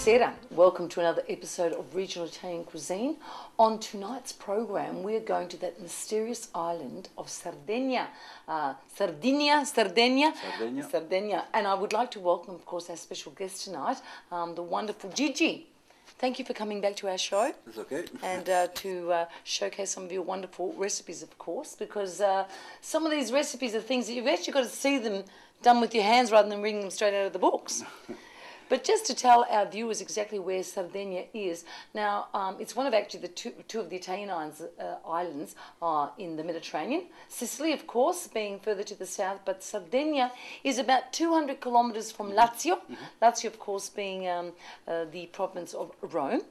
Buonasera, welcome to another episode of Regional Italian Cuisine. On tonight's program, we're going to that mysterious island of Sardinia. Sardinia. And I would like to welcome, of course, our special guest tonight, the wonderful Gigi. Thank you for coming back to our show. It's okay. And to showcase some of your wonderful recipes, of course, because some of these recipes are things that you've actually got to see them done with your hands rather than reading them straight out of the books. But just to tell our viewers exactly where Sardinia is, now it's one of actually the two of the Italian islands in the Mediterranean. Sicily, of course, being further to the south, but Sardinia is about 200 kilometres from Lazio. Lazio, of course, being the province of Rome.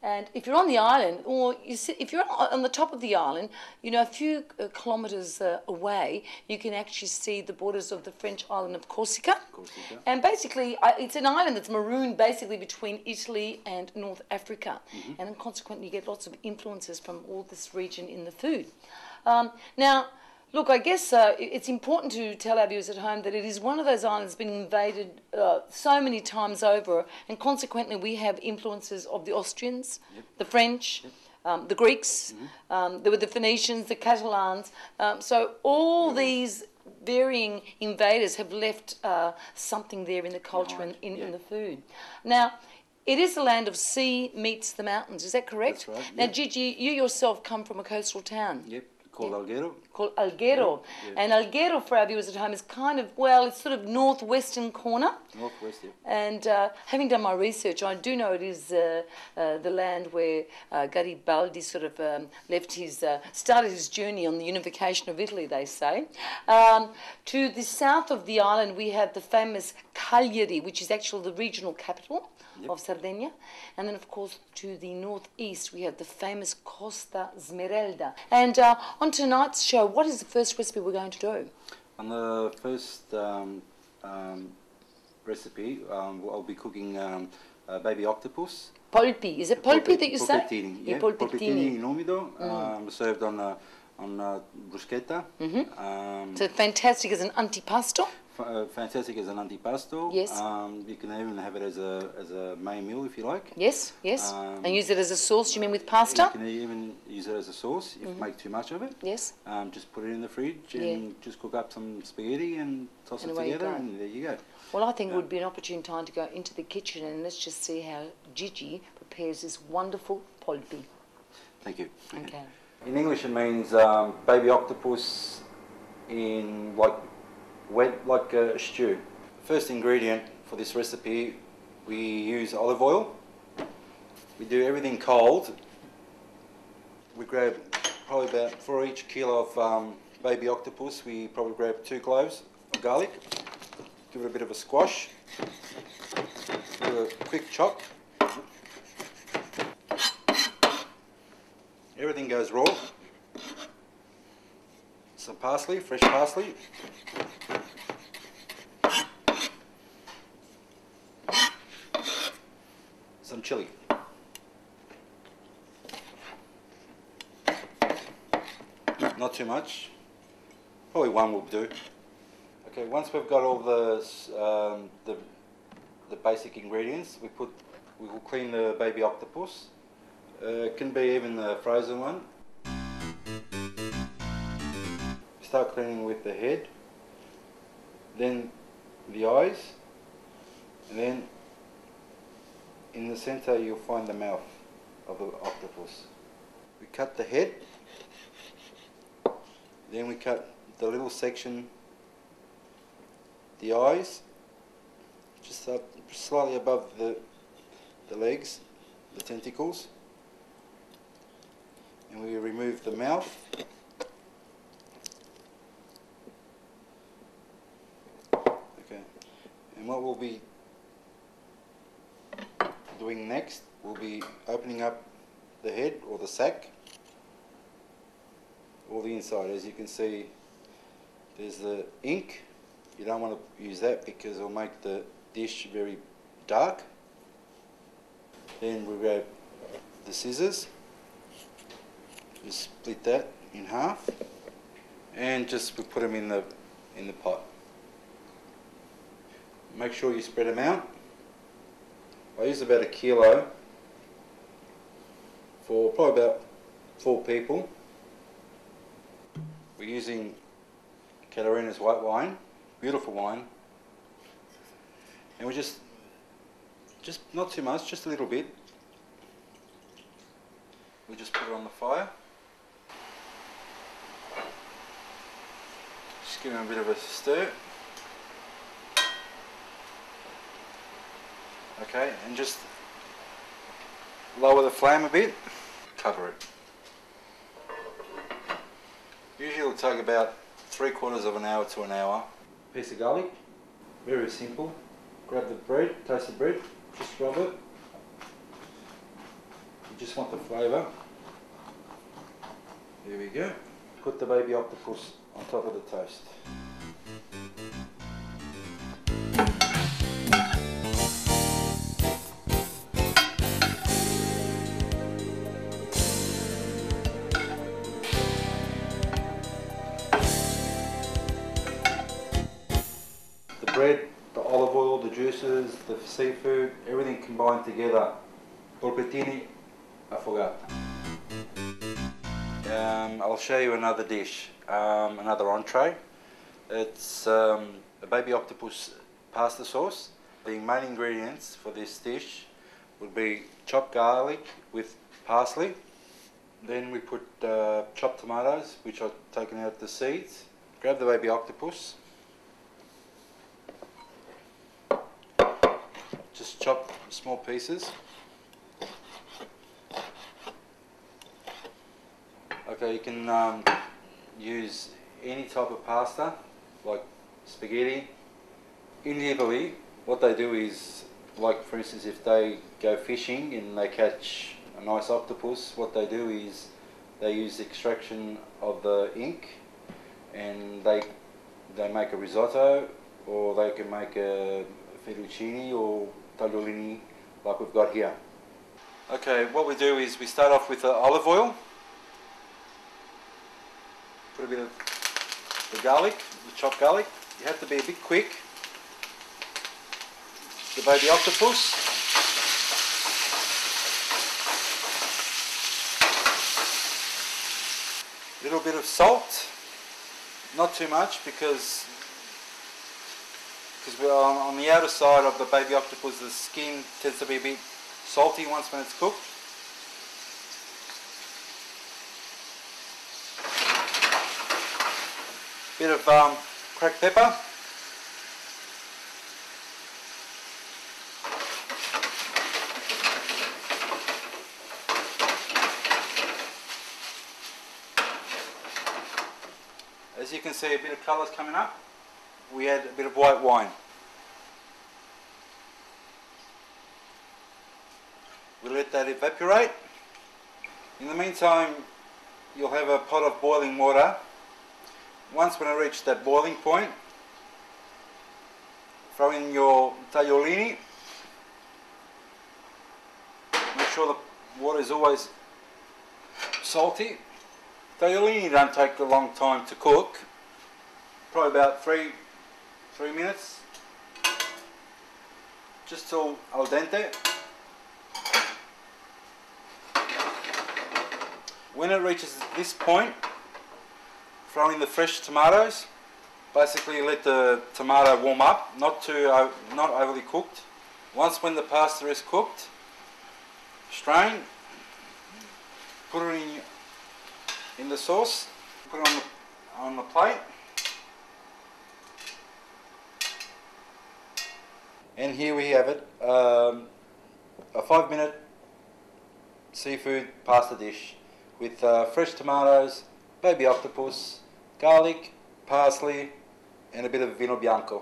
And if you're on the island, or if you're on the top of the island, you know, a few kilometres away, you can actually see the borders of the French island of Corsica. And basically, it's an island that's marooned basically between Italy and North Africa. And then consequently, you get lots of influences from all this region in the food. Now, look, I guess it's important to tell our viewers at home that it is one of those islands that's been invaded so many times over, and consequently we have influences of the Austrians, the French, the Greeks, there were the Phoenicians, the Catalans. So all these varying invaders have left something there in the culture and in the food. Now, it is the land of sea meets the mountains, is that correct? That's right, yeah. Now, Gigi, you yourself come from a coastal town. Called Alghero. Called Alghero. Yeah, yeah. And Alghero, for our viewers at home, is kind of, well, it's sort of northwestern corner. Northwest, yeah. And having done my research, I do know it is the land where Garibaldi sort of started his journey on the unification of Italy, they say. To the south of the island, we have the famous Cagliari, which is actually the regional capital of Sardinia. And then, of course, to the northeast, we have the famous Costa Smeralda. And on tonight's show, what is the first recipe we're going to do? On the first recipe, I'll be cooking baby octopus. Polpi. Is it polpi that you say? Polpettini. Yeah, polpettini in umido, served on bruschetta. So fantastic as an antipasto. Fantastic as an antipasto. Yes. You can even have it as a main meal if you like. Yes, yes. And use it as a sauce, you mean with pasta? You can even use it as a sauce if you make too much of it. Yes. Just put it in the fridge and just cook up some spaghetti and toss it together and there you go. Well, I think it would be an opportune time to go into the kitchen and let's just see how Gigi prepares this wonderful polpi. Thank you. Okay. In English it means baby octopus in wet like a stew. First ingredient for this recipe, we use olive oil. We do everything cold. We grab probably about, for each kilo of baby octopus, we probably grab 2 cloves of garlic. Give it a bit of a squash. Give it a quick chop. Everything goes raw. Some parsley, fresh parsley. Some chili. Not too much. Probably one will do. Okay, once we've got all the basic ingredients, we will clean the baby octopus. It can be even the frozen one. Start cleaning with the head, then the eyes, and then in the centre you'll find the mouth of the octopus. We cut the head, then we cut the little section, the eyes, just up slightly above the legs, the tentacles, and we remove the mouth, and what we'll be doing next, we'll be opening up the head or the sack, all the inside. As you can see, there's the ink. You don't want to use that because it'll make the dish very dark. Then we grab the scissors, just split that in half, and just we put them in the pot. Make sure you spread them out. I used about 1 kilo for probably about 4 people. We're using Caterina's white wine, beautiful wine, and we just not too much, just a little bit. We just put it on the fire. Just give it a bit of a stir. Okay, and just lower the flame a bit, cover it. Usually it'll take about 3/4 of an hour to an hour. Piece of garlic, very simple. Grab the bread, taste the bread, just rub it. You just want the flavour. There we go. Put the baby octopus on top of the toast. The bread, the olive oil, the juices, the seafood, everything combined together. Polpettini. I forgot. I'll show you another dish, another entree. It's a baby octopus pasta sauce. The main ingredients for this dish would be chopped garlic with parsley. Then we put chopped tomatoes, which I've taken out the seeds. Grab the baby octopus. Just chop small pieces. Okay, you can use any type of pasta, like spaghetti. In Italy, what they do is, like for instance, if they go fishing and they catch a nice octopus, what they do is they use extraction of the ink, and they make a risotto, or they can make a fettuccine or tagliolini, like we've got here. Okay, what we do is we start off with the olive oil. Put a bit of the garlic, the chopped garlic. You have to be a bit quick. The baby octopus. A little bit of salt. Not too much because we're on the outer side of the baby octopus, the skin tends to be a bit salty once when it's cooked. Bit of cracked pepper. As you can see, a bit of colour's coming up. We add a bit of white wine. We let that evaporate. In the meantime, you'll have a pot of boiling water. Once when I reach that boiling point, throw in your tagliolini. Make sure the water is always salty. Tagliolini don't take a long time to cook, probably about three minutes, just till al dente. When it reaches this point, throw in the fresh tomatoes. Basically, let the tomato warm up, not overly cooked. Once when the pasta is cooked, strain, put it in the sauce, put it on the plate. And here we have it, a 5-minute seafood pasta dish with fresh tomatoes, baby octopus, garlic, parsley, and a bit of vino bianco.